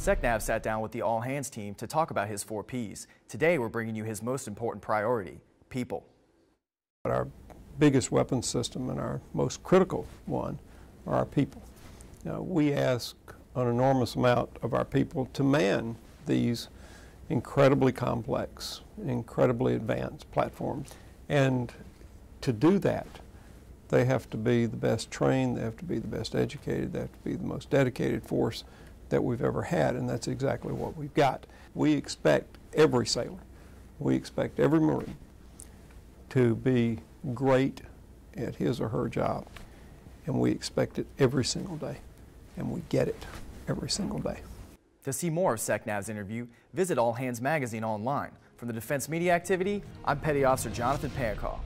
SecNav sat down with the All Hands team to talk about his 4 Ps. Today we're bringing you his most important priority, people. Our biggest weapons system and our most critical one are our people. Now, we ask an enormous amount of our people to man these incredibly complex, incredibly advanced platforms. And to do that, they have to be the best trained, they have to be the best educated, they have to be the most dedicated force that we've ever had, and that's exactly what we've got. We expect every sailor, we expect every Marine to be great at his or her job, and we expect it every single day, and we get it every single day. To see more of SecNav's interview, visit All Hands Magazine online. From the Defense Media Activity, I'm Petty Officer Jonathan Pankau.